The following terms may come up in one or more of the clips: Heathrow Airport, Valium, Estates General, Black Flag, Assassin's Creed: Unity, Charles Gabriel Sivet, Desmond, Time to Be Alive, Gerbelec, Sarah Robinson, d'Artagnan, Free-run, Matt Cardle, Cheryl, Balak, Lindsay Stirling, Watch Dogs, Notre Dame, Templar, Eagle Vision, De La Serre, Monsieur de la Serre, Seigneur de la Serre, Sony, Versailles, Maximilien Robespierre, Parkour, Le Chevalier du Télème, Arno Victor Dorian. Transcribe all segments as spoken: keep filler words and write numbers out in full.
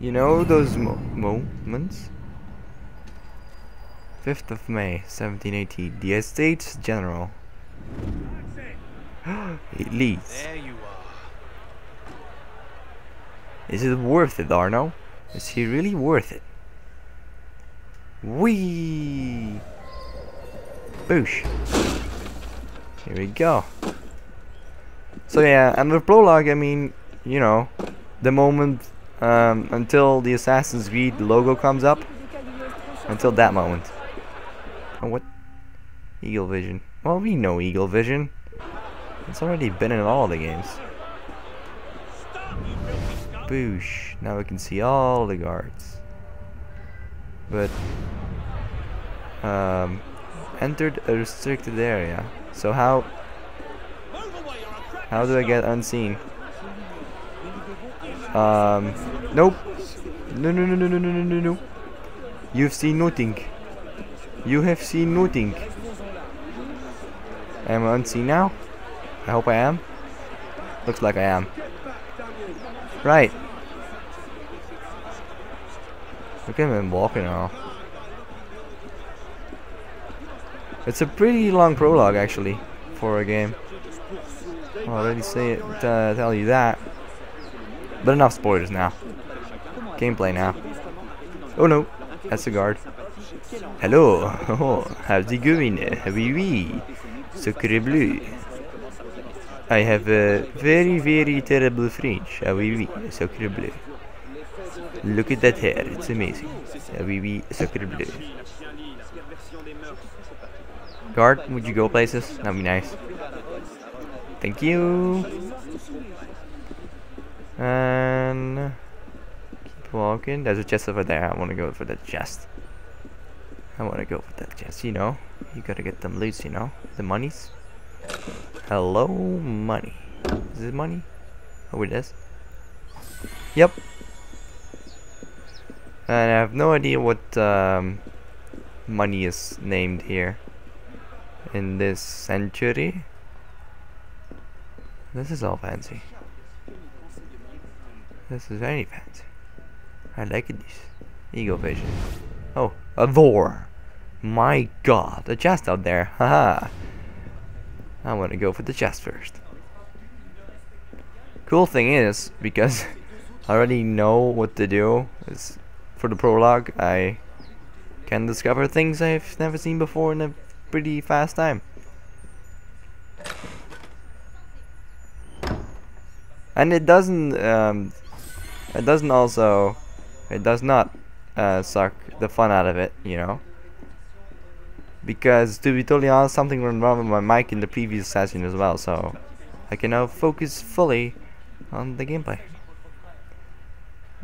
You know those mo moments? fifth of May, seventeen eighty. The Estates General. It leads. There you are. Is it worth it, Arno? Is he really worth it? Whee! Boosh. Here we go. So yeah, and the prologue, I mean, you know, the moment um, until the Assassin's Creed logo comes up. Until that moment. Oh, what? Eagle Vision. Well, we know Eagle Vision. It's already been in all the games. Boosh. Now we can see all the guards. But um, entered a restricted area. So how how do I get unseen? Um, nope. No, no, no, no, no, no, no, no. You've seen nothing. You have seen nothing. Am I unseen now? I hope I am. Looks like I am. Right. Look at him walking now. It's a pretty long prologue, actually, for a game. I'll already say it, uh, tell you that. But enough spoilers now. Gameplay now. Oh no, that's a guard. Hello, oh, how's it going? Oui, oui. Sacre bleu. I have a very, very terrible French. Ah oui, oui, sacre bleu. Look at that hair, it's amazing. Ah oui, oui, sacre bleu. Guard, would you go places? That'd be nice. Thank you. And keep walking. There's a chest over there. I want to go for that chest. I want to go for that chest. You know, you gotta get them loose. You know, the monies. Hello, money. Is this money? Oh, it is. Yep. And I have no idea what um, money is named here in this century. This is all fancy. This is very fancy. I like this. Eagle Vision. Oh, a vor. My God, a chest out there. Haha. I want to go for the chest first. Cool thing is, because I already know what to do is for the prologue, I can discover things I've never seen before in a pretty fast time. And it doesn't um, it doesn't also it does not uh, suck the fun out of it, you know. Because to be totally honest, something went wrong with my mic in the previous session as well, so I can now focus fully on the gameplay.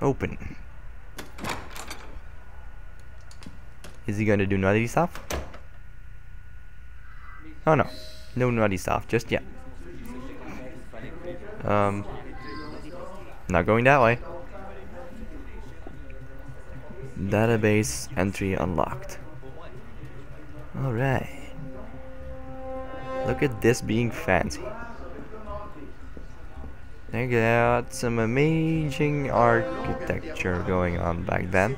Open. Is he gonna do naughty stuff? Oh no, no naughty stuff just yet. Um, not going that way. Database entry unlocked. Alright. Look at this being fancy. They got some amazing architecture going on back then.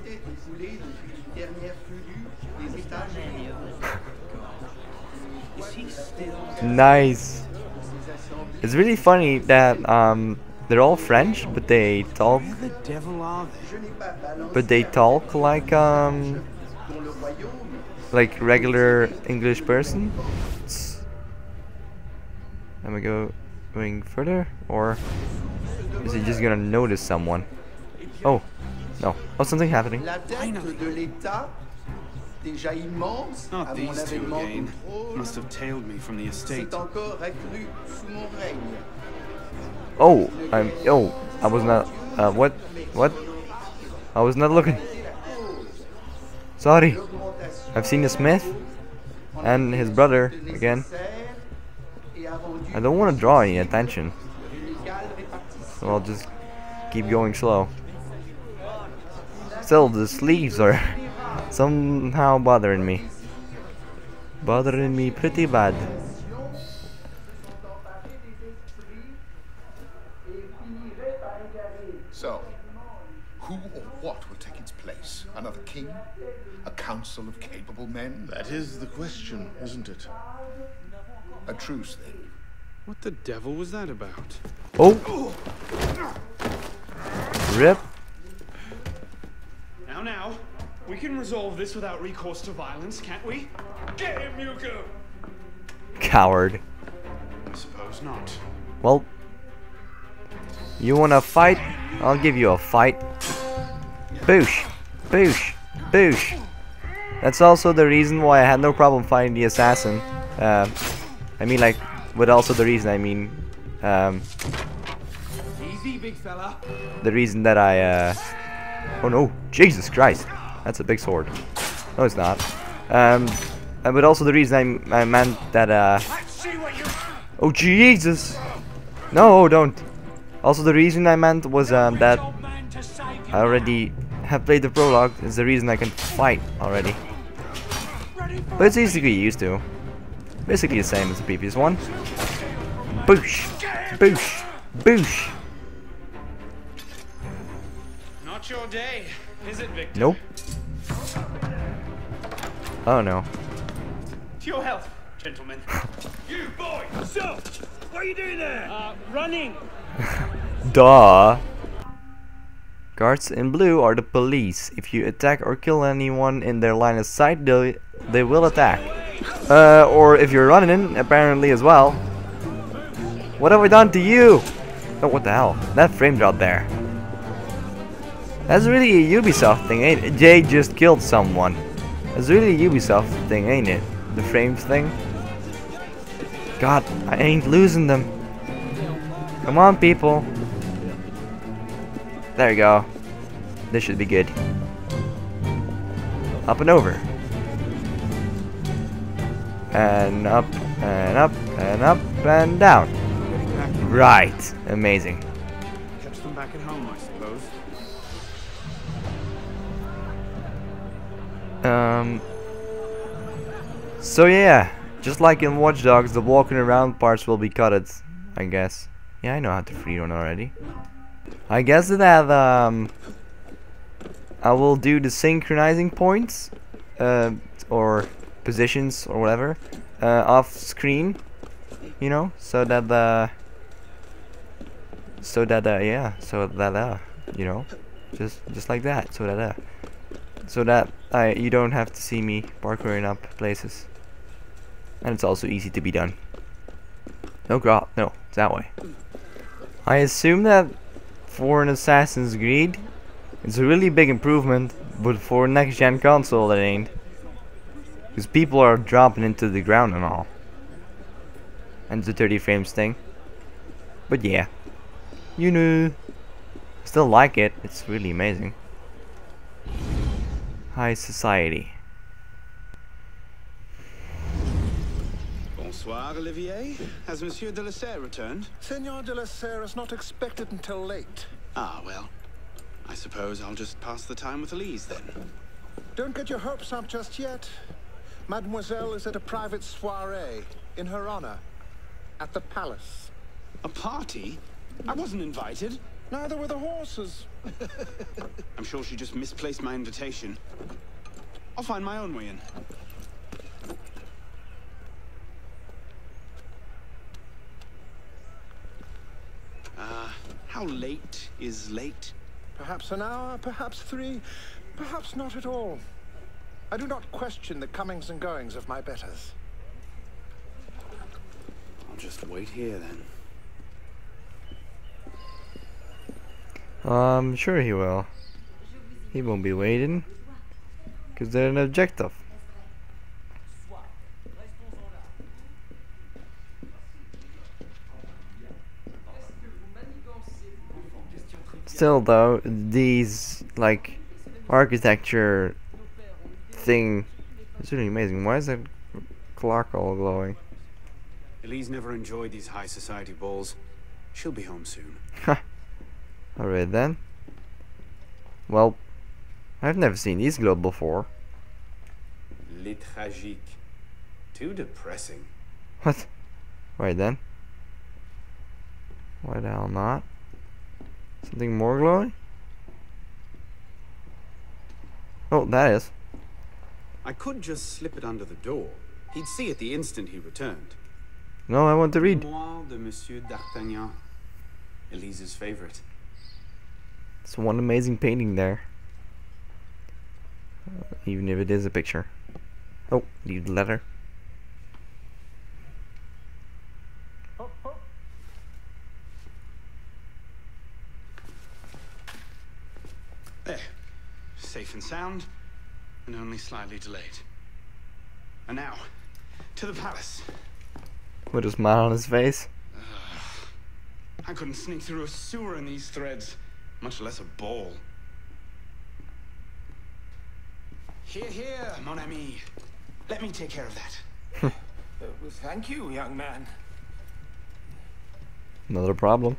Nice. It's really funny that um, they're all French, but they talk. The devil are they? But they talk like um, like regular English person. Am I go going further, or is he just gonna notice someone? Oh, no! Oh, something happening. Not these two again. Must have tailed me from the estate. Oh, I'm. Oh, I was not. Uh, what? What? I was not looking. Sorry. I've seen the smith and his brother again. I don't want to draw any attention, so I'll just keep going slow. Still, the sleeves are somehow bothering me. Bothering me pretty bad. So, who or what will take its place? Another king? A council of capable men? That is the question, isn't it? A truce, then. What the devil was that about? Oh! Rip. Now, now. We can resolve this without recourse to violence, can't we? Get him, Yuko! Coward. I suppose not. Well. You wanna fight? I'll give you a fight. Boosh. Boosh. Boosh. That's also the reason why I had no problem fighting the assassin. Uh, I mean, like, but also the reason, I mean, um, easy, big fella. The reason that I, uh, oh no, Jesus Christ, that's a big sword. No, it's not. Um, but also the reason I, I meant that, uh, oh Jesus, no, don't. Also the reason I meant was um, that I already have played the prologue. Is the reason I can fight already. But it's easy to get used to. Basically the same as the previous one. Boosh! Boosh! Boosh! Not your day, is it, Victor? Nope. Oh no. To your health, gentlemen. You boy! So, what are you doing there? Uh, running! Duh. Guards in blue are the police. If you attack or kill anyone in their line of sight, they they will attack. Uh, or if you're running in, apparently as well. What have I done to you? Oh, what the hell? That frame dropped there. That's really a Ubisoft thing, ain't it? Jay just killed someone. That's really a Ubisoft thing, ain't it? The frames thing. God, I ain't losing them. Come on, people. There you go. This should be good. Up and over. And up, and up, and up, and down. Right. Amazing. Catch them back at home, I suppose. Um. So yeah, just like in Watch Dogs, the walking around parts will be cutted, I guess. Yeah, I know how to free run already. I guess that um, I will do the synchronizing points, uh, or positions or whatever, uh, off screen, you know, so that the, so that uh, yeah, so that uh, you know, just just like that, so that uh, so that I you don't have to see me parkouring up places, and it's also easy to be done. No god, no, it's that way. I assume that for an Assassin's Creed, it's a really big improvement, but for next gen console, it ain't. Because people are dropping into the ground and all. And the thirty frames thing. But yeah. You know. Still like it. It's really amazing. High society. Bonsoir, Olivier. Has Monsieur de la Serre returned? Seigneur de la Serre is not expected until late. Ah, well. I suppose I'll just pass the time with Elise then. Don't get your hopes up just yet. Mademoiselle is at a private soiree in her honor at the palace. A party? I wasn't invited. Neither were the horses. I'm sure she just misplaced my invitation. I'll find my own way in. Uh, how late is late? Perhaps an hour, perhaps three, perhaps not at all. I do not question the comings and goings of my betters. I'll just wait here then. I'm sure he will. He won't be waiting. Because they're an objective. Still though, these, like, architecture thing. It's really amazing. Why is that clock all glowing? Elise never enjoyed these high society balls. She'll be home soon. Ha. Alright then. Well, I've never seen these glow before. Les tragiques. Too depressing. What? Right then. Why the hell not? Something more glowing? Oh, that is. I could just slip it under the door. He'd see it the instant he returned. No, I want to read. Memoir de Monsieur d'Artagnan, Elise's favorite. It's one amazing painting there. Uh, even if it is a picture. Oh, leave the letter. There. Safe and sound, and only slightly delayed. And now, to the palace. With a smile on his face. Uh, I couldn't sneak through a sewer in these threads, much less a ball. Here, here, mon ami. Let me take care of that. uh, well, thank you, young man. Another problem.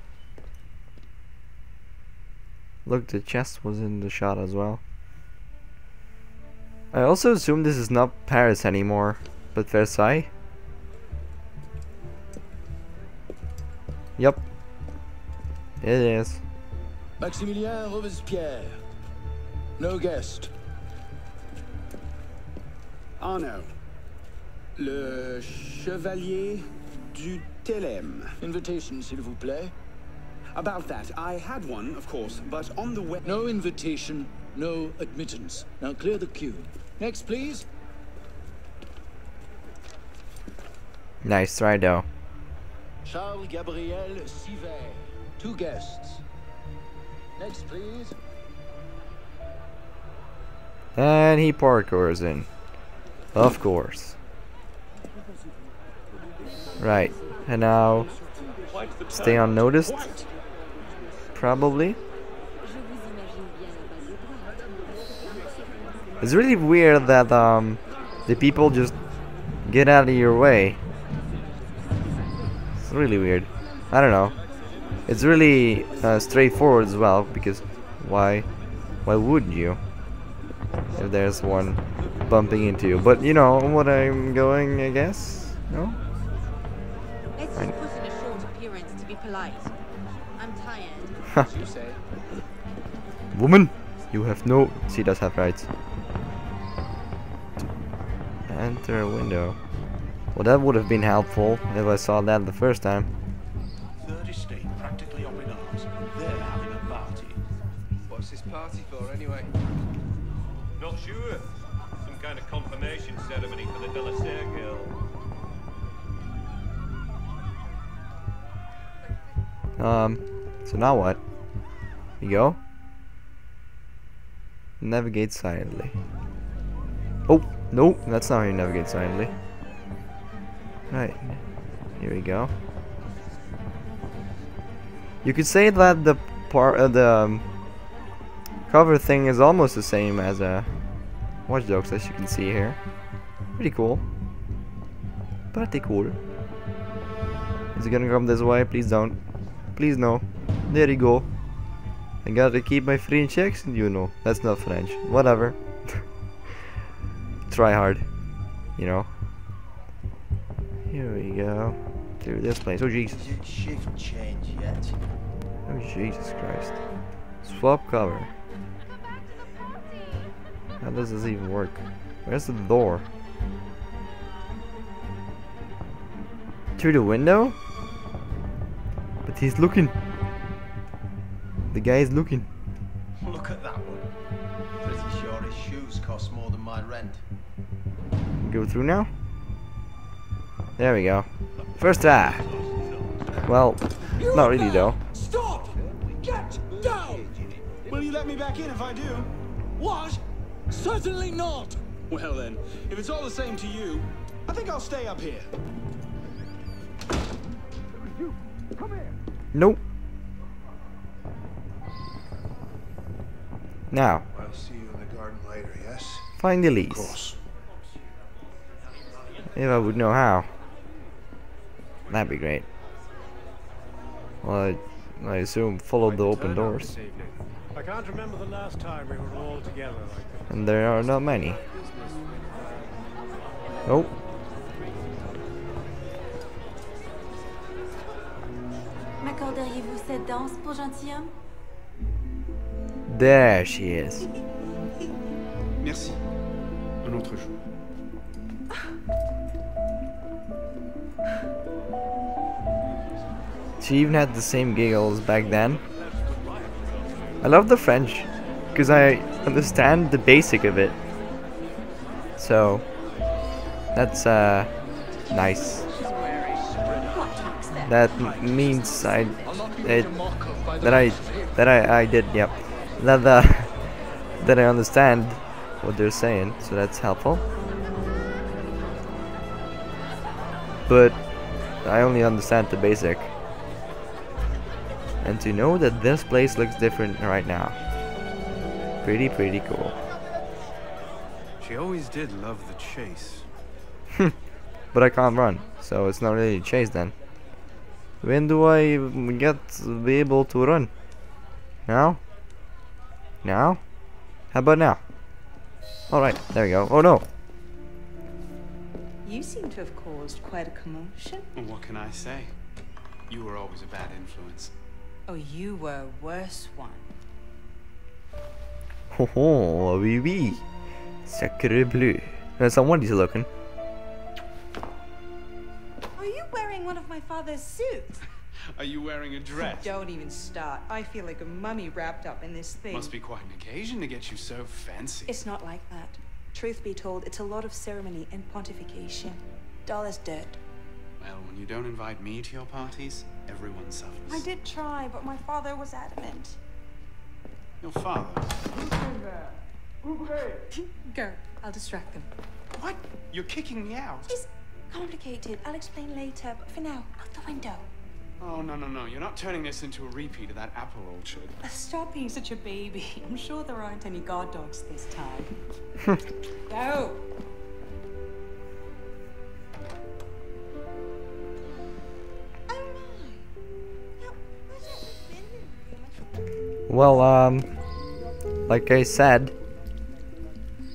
Look, the chest was in the shot as well. I also assume this is not Paris anymore, but Versailles. Yep. It is. Maximilien Robespierre. No guest. Arno. Le Chevalier du Télème. Invitation, s'il vous plaît. About that, I had one, of course, but on the way... No invitation, no admittance. Now clear the queue. Next, please. Nice try, though. Charles Gabriel Sivet. Two guests. Next, please. And he parkours in. Of course. Right. And now, stay unnoticed. Probably. It's really weird that um, the people just get out of your way. It's really weird. I don't know. It's really uh, straightforward as well, because why why would you if there's one bumping into you? But you know what I'm going, I guess? No? Let's just put in a short appearance to be polite. I'm tired. Woman, you have no... She does have rights. Enter a window. Well, that would have been helpful if I saw that the first time. Third estate practically up in arms. They're having a party. What's this party for anyway? Not sure. Some kind of confirmation ceremony for the De La Serre girl. Um, so now what? You go? Navigate silently. Oh, no, that's not how you navigate silently. Right, here we go. You could say that the part of uh, the um, cover thing is almost the same as a Watch Dogs, as you can see here. Pretty cool. Pretty cool. Is it gonna come this way? Please don't. Please no. There you go. I gotta keep my French accent, you know. That's not French. Whatever. Try hard. You know. Here we go. Through this place. Oh Jesus. Is it shift change yet? Oh Jesus Christ. Swap cover. How does this even work? Where's the door? Through the window? But he's looking. The guy is looking. Look at that one. Pretty sure his shoes cost more than my rent. Go through now? There we go. First try. Well, not really though. Stop! Get down! Will you let me back in if I do? What? Certainly not! Well then, if it's all the same to you, I think I'll stay up here. Come here. Nope. Now. I'll see you in the garden later, yes? Find the lease. If I would know how. That'd be great. Well, I, I assume follow the open doors. I can't remember the last time we were all together like this. And there are not many. Oh. M'accorderiez-vous cette danse pour gentilhomme? There she is. Merci. Un autre jour. She even had the same giggles back then. I love the French because I understand the basic of it. So that's uh nice. That means I it, that I that I I did yep. That uh, that I understand what they're saying, so that's helpful. But I only understand the basic. And to know that this place looks different right now. Pretty, pretty cool. She always did love the chase. But I can't run, so it's not really a chase then. When do I get to be able to run? Now? Now? How about now? Alright, there we go. Oh no! You seem to have caused quite a commotion. Well, what can I say? You were always a bad influence. Oh, you were a worse one. Ho ho, oui oui. Sacre bleu. Now somebody's looking. Are you wearing one of my father's suits? Are you wearing a dress? Don't even start. I feel like a mummy wrapped up in this thing. Must be quite an occasion to get you so fancy. It's not like that. Truth be told, it's a lot of ceremony and pontification. Dull as dirt. Well, when you don't invite me to your parties, everyone suffers. I did try, but my father was adamant. Your father? Go, I'll distract them. What? You're kicking me out? It's complicated. I'll explain later, but for now, out the window. Oh, no, no, no. You're not turning this into a repeat of that apple orchard. Stop being such a baby. I'm sure there aren't any guard dogs this time. Go! Well, um, like I said,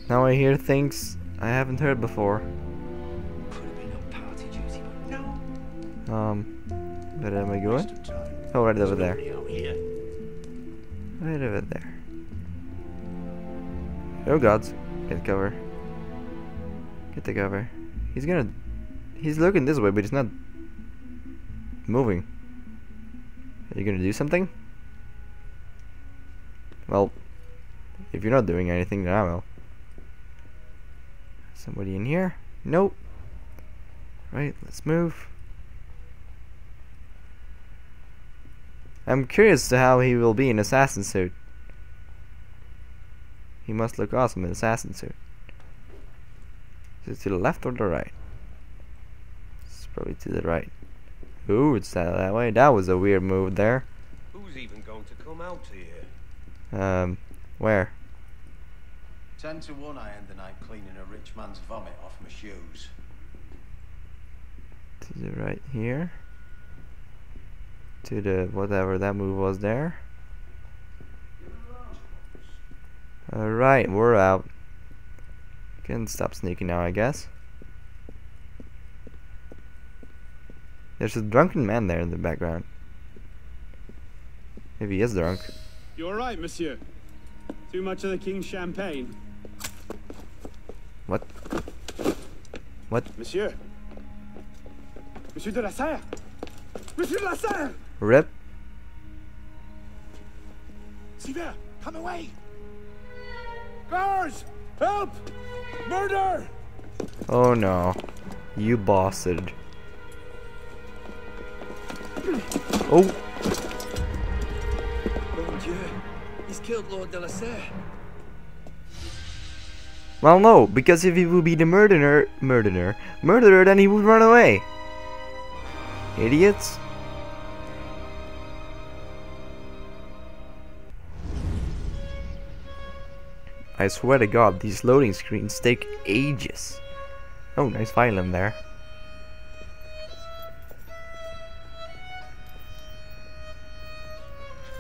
now I hear things I haven't heard before. Um, where am I going? Oh, right over there. Right over there. Oh gods, get cover. Get the cover. He's gonna, he's looking this way, but he's not moving. Are you gonna do something? Well, if you're not doing anything, then I will. Somebody in here? Nope. Right, let's move. I'm curious to how he will be in assassin suit. He must look awesome in assassin suit. Is it to the left or the right? It's probably to the right. Ooh, it's that, that way. That was a weird move there. Who's even going to come out here? Um, where? Ten to one I end the night cleaning a rich man's vomit off my shoes. To the right here. To the whatever that move was there. Alright, we're out. Can stop sneaking now, I guess. There's a drunken man there in the background. If he is drunk. You all right, monsieur? Too much of the king's champagne. What? What? Monsieur. Monsieur de la Serre. Monsieur de la Serre. Rip. Sivet, come away. Guards, help! Murder! Oh no, you bossed. Oh. He's killed Lord de la Serre. Well, no, because if he would be the murderer, murderer, murderer, then he would run away. Idiots. I swear to God, these loading screens take ages. Oh, nice violin there.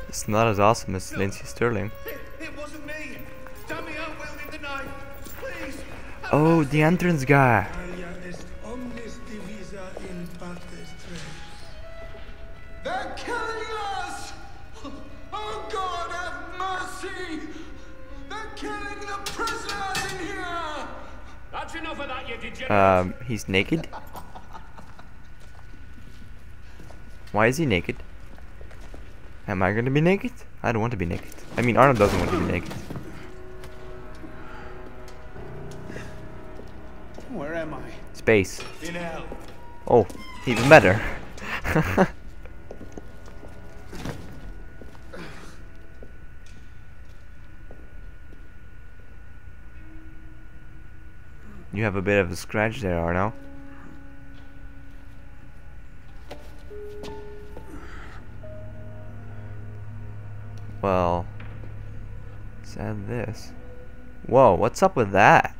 It's not as awesome as Lindsay Stirling. It, it wasn't me. Damn me, I wielded the knife. Please. Oh, the entrance guy. They're killing us. Oh God, have mercy. They're killing the prisoners. Um, he's naked? Why is he naked? Am I gonna be naked? I don't want to be naked. I mean, Arno doesn't want to be naked. Where am I? Space. In hell. Oh, even better. You have a bit of a scratch there, Arno. Well, let's add this. Whoa, what's up with that?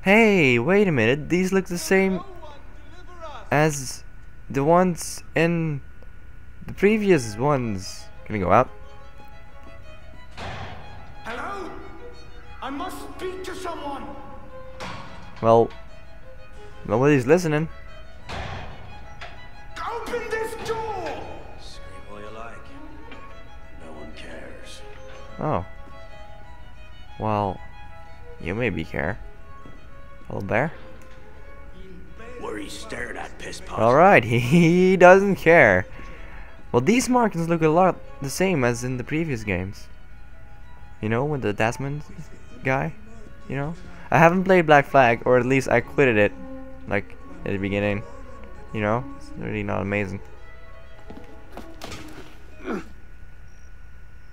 Hey, wait a minute. These look the same as the ones in the previous ones. Can we go out? Hello? I must speak to someone. Well, nobody's listening. Open this door. Say what you like. No one cares. Oh. Well, you maybe care. Old bear. Where he stared at piss pots. All right, he, he doesn't care. Well, these markings look a lot the same as in the previous games. You know, with the Desmond guy. You know, I haven't played Black Flag, or at least I quitted it, like at the beginning. You know, it's really not amazing.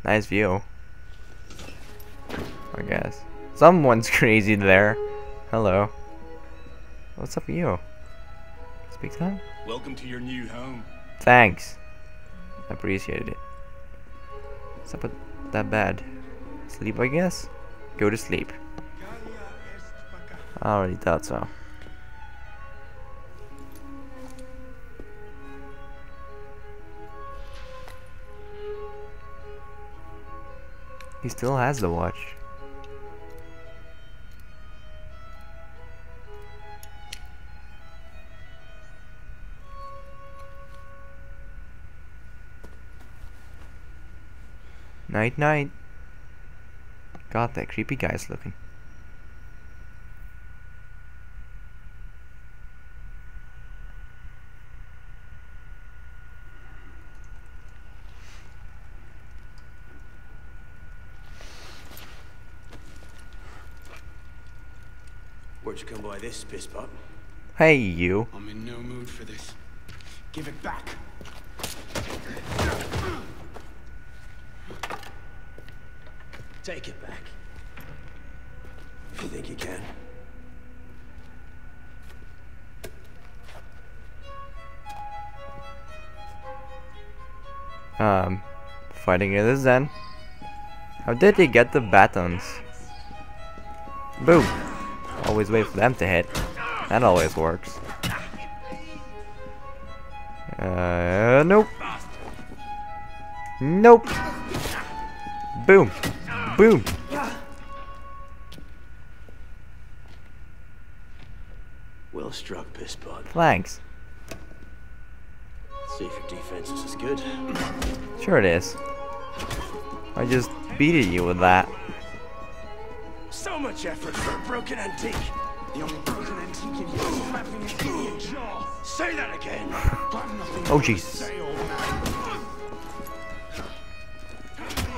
Nice view. I guess someone's crazy there. Hello. What's up with you? Speak to him? Welcome to your new home. Thanks. I appreciated it. What's up with that bed? Sleep, I guess? Go to sleep. I already thought so. He still has the watch. Night night. God, that creepy guy's looking. Where'd you come by this piss pot? Hey, you. I'm in no mood for this. Give it back. Take it back. If you think you can. Um, fighting in this then. How did they get the batons? Boom. Always wait for them to hit. That always works. Uh, nope. Nope. Boom. Boom! Well struck, piss bud. Thanks. See if your defense is as good. Sure it is. I just beated you with that. So much effort for a broken antique. The only broken antique in you is slapping it in your jaw. Say that again. Oh Jesus!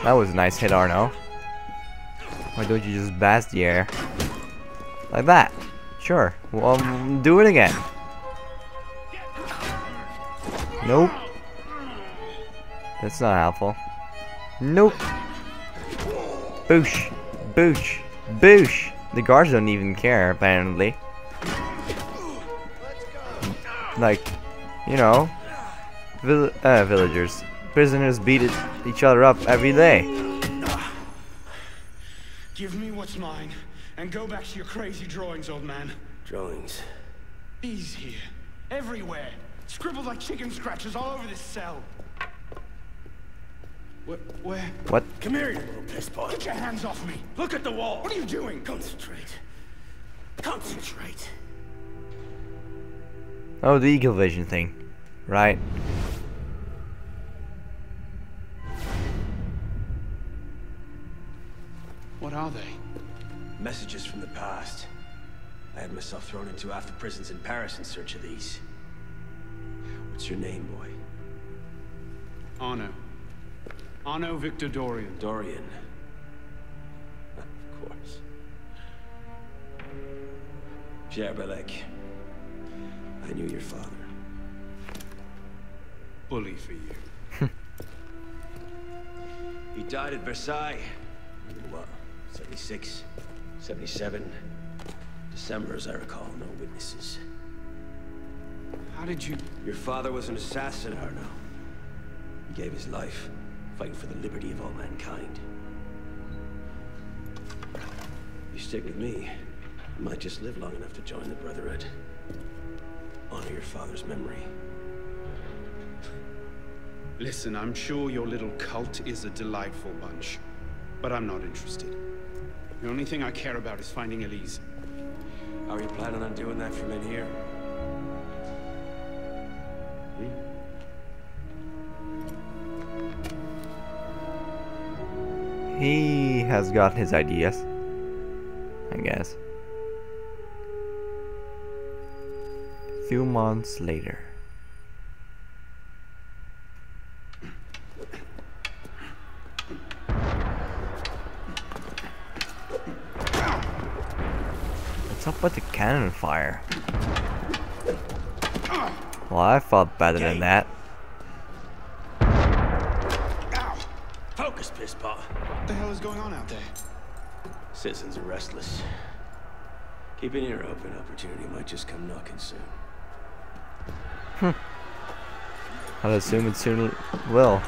That was a nice hit, Arno. Why don't you just blast the air? Like that. Sure. Well, do it again. Nope. That's not helpful. Nope. Boosh. Boosh. Boosh. The guards don't even care, apparently. Like, you know, vill uh, villagers. Prisoners beat each other up every day. Give me what's mine, and go back to your crazy drawings, old man. Drawings? These here. Everywhere. Scribbled like chicken scratches all over this cell. Where? Where? What? Come here, you little piss pot. Get your hands off me. Look at the wall. What are you doing? Concentrate. Concentrate. Oh, the Eagle Vision thing. Right. What are they? Messages from the past. I had myself thrown into half the prisons in Paris in search of these. What's your name, boy? Arno. Arno Victor Dorian. Dorian. Of course. Gerbelec. I knew your father. Bully for you. He died at Versailles. What? seventy-six? seventy-seven? December, as I recall. No witnesses. How did you... Your father was an assassin, Arno. He gave his life, fighting for the liberty of all mankind. You stick with me, you might just live long enough to join the Brotherhood. Honor your father's memory. Listen, I'm sure your little cult is a delightful bunch, but I'm not interested. The only thing I care about is finding Elise. How are you planning on doing that from in here? Hmm? He has got his ideas, I guess. A few months later. What's up with the cannon fire? Well, I fought better than that. Focus, pisspot. What the hell is going on out there? Citizens are restless. Keep an ear open. Opportunity might just come knocking soon. Hmm. I'll assume it soon will.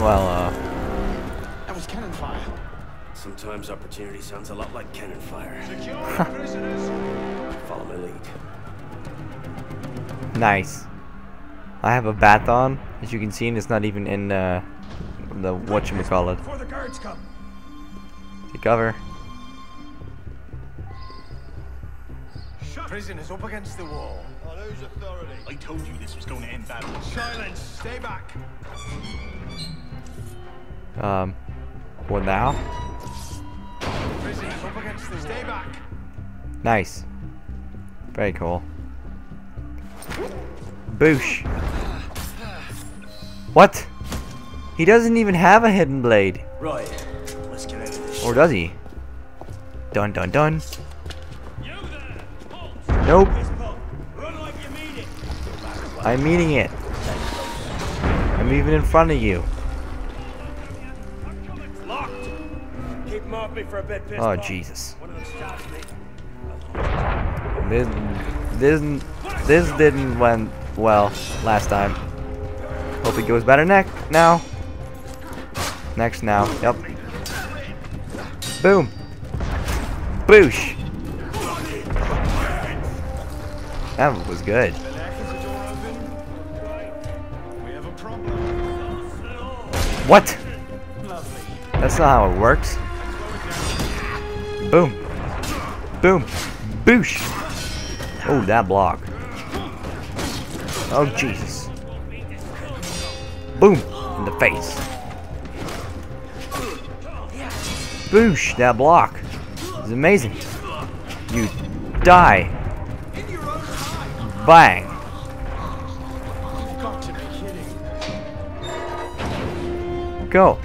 Well, uh. That was cannon fire. Sometimes opportunity sounds a lot like cannon fire. Secure the prisoners. Follow my lead. Nice. I have a bat on, as you can see, and it's not even in uh, the whatchamacallit. Take cover. Prison is up against the wall. On whose authority? I told you this was going to end badly. Silence! Stay back! Um, what now? Prison is up against the wall. Stay back! Nice. Very cool. Boosh. What? He doesn't even have a hidden blade. Right. Let's get out of this. Or does he? Dun dun dun. Yo there, nope. Run like you mean it. I'm meaning it. I'm even in front of you. Locked. Keep him off me for a bit, piss. Oh Jesus. One of them stops me. This didn't this didn't went well last time. Hope it goes better next now. Next now. Yep. Boom. Boosh. That was good. What? That's not how it works. Boom. Boom. Boosh. Oh, that block. Oh Jesus. Boom in the face. Boosh, that block is amazing. You die. Bang. Go.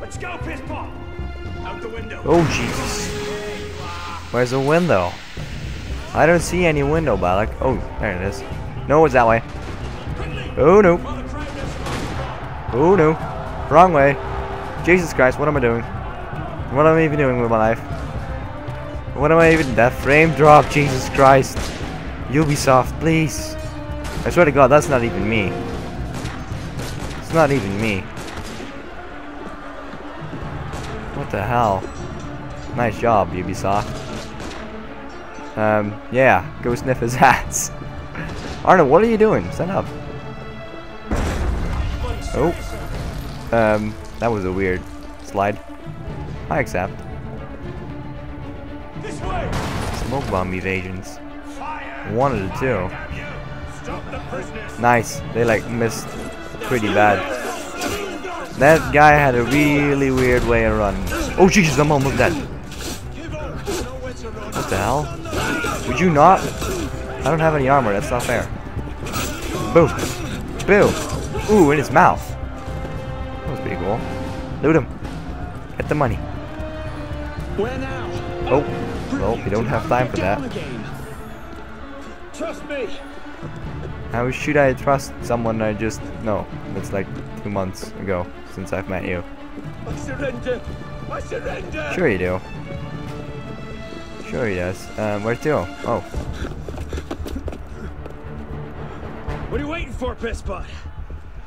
Let's go, piss pop. Out the window. Oh Jesus. Where's the window? I don't see any window, Balak. Oh, there it is. No, it's that way. Oh no. Oh no. Wrong way. Jesus Christ, what am I doing? What am I even doing with my life? What am I even... That frame drop, Jesus Christ. Ubisoft, please. I swear to God, that's not even me. It's not even me. What the hell? Nice job, Ubisoft. Um, yeah, go sniff his hats. Arno, what are you doing? Stand up. Oh. Um, that was a weird slide. I accept. Smoke bomb evasions. One of the two. Nice. They like missed pretty bad. That guy had a really weird way of running. Oh Jesus, I'm almost dead. What the hell? Would you not? I don't have any armor, that's not fair. Boo. Boo. Ooh, in his mouth. That was pretty cool. Loot him. Get the money. Where now? Oh, well, we don't have time for that. Trust me. How should I trust someone I just know? It's like two months ago since I've met you. I surrender. I surrender. Sure you do. Sure he does. Um, where to? Oh. What are you waiting for, Pissbot?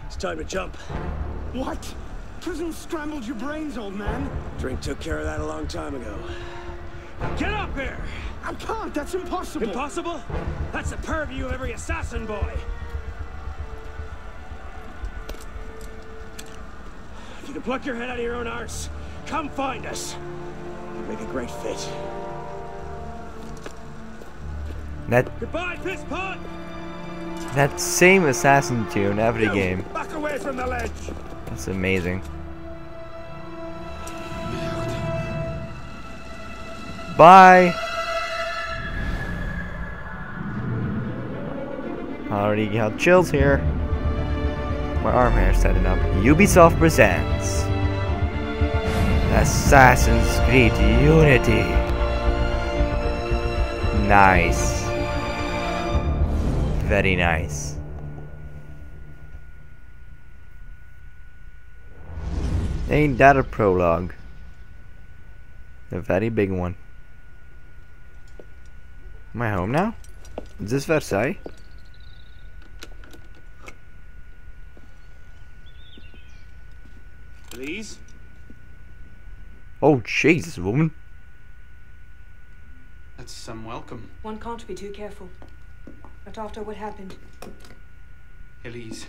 It's time to jump. What? Prison scrambled your brains, old man. Drink took care of that a long time ago. Now get up here! I can't. That's impossible. Impossible? That's the purview of every assassin boy. If you can pluck your head out of your own arse, come find us. You'd make a great fit. That goodbye, Pisspot. That same assassin tune every no, game. Back away from the ledge. That's amazing. Bye. I already got chills here. My arm hair's setting up. Ubisoft presents Assassin's Creed Unity. Nice. Very nice. Ain't that a prologue? A very big one. Am I home now? Is this Versailles? Please? Oh, Jesus, woman. That's some welcome. One can't be too careful. But after what happened... Elise,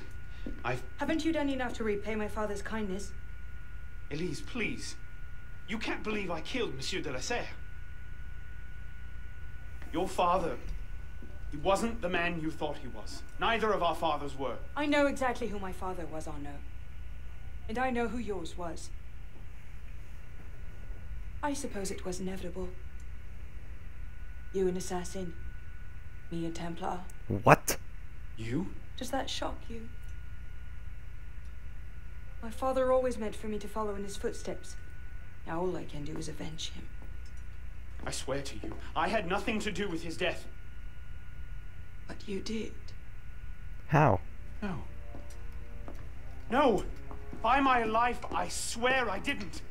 I've... Haven't you done enough to repay my father's kindness? Elise, please. You can't believe I killed Monsieur de la Serre. Your father... He wasn't the man you thought he was. Neither of our fathers were. I know exactly who my father was, Arno. And I know who yours was. I suppose it was inevitable. You an assassin. Me a Templar. What? You? Does that shock you? My father always meant for me to follow in his footsteps. Now all I can do is avenge him. I swear to you, I had nothing to do with his death. But you did. How? No. No! By my life, I swear I didn't.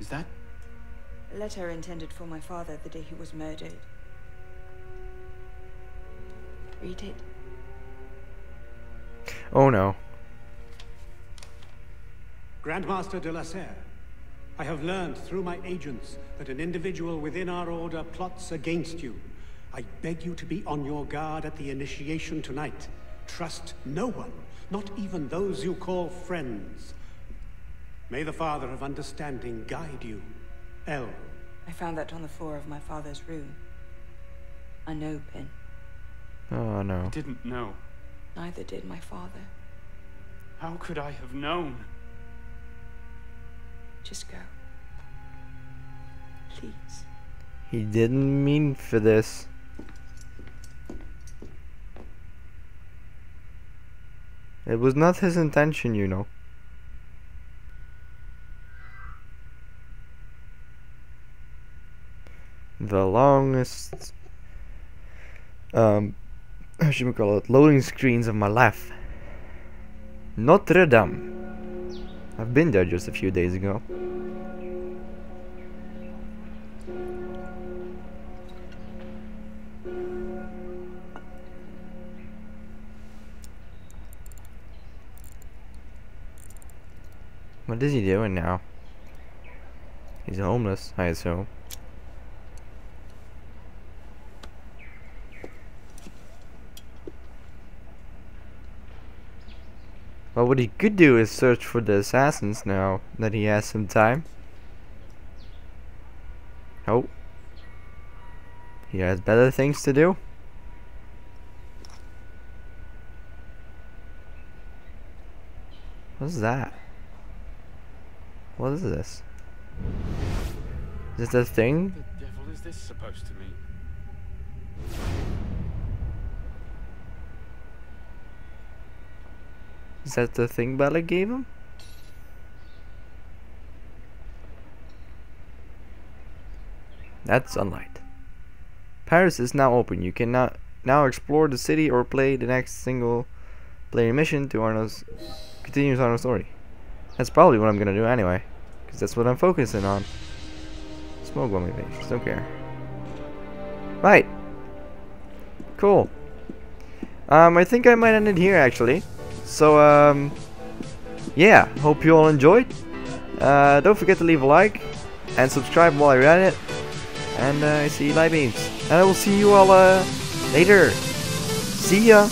Is that? A letter intended for my father the day he was murdered. Read it. Oh no. Grandmaster de la Serre, I have learned through my agents that an individual within our order plots against you. I beg you to be on your guard at the initiation tonight. Trust no one, not even those you call friends. May the Father of Understanding guide you. L. I found that on the floor of my father's room. Unopened. Oh no. I didn't know. Neither did my father. How could I have known? Just go. Please. He didn't mean for this. It was not his intention, you know. The longest, um, how should we call it, loading screens of my life. Notre Dame. I've been there just a few days ago. What is he doing now? He's homeless, I assume. Well, what he could do is search for the assassins now that he has some time. Oh. He has better things to do. What's that? What is this? Is this a thing? What the devil is this supposed to mean? Is that the thing Balak gave him? That's sunlight. Paris is now open. You can now, now explore the city or play the next single player mission to Arno's continues Arno's story. That's probably what I'm gonna do anyway, because that's what I'm focusing on. Smoke on my face, just don't care. Right. Cool. Um, I think I might end it here actually. So um, yeah, hope you all enjoyed. Uh, don't forget to leave a like and subscribe while I run it. And uh, I see live beams. And I will see you all uh, later. See ya.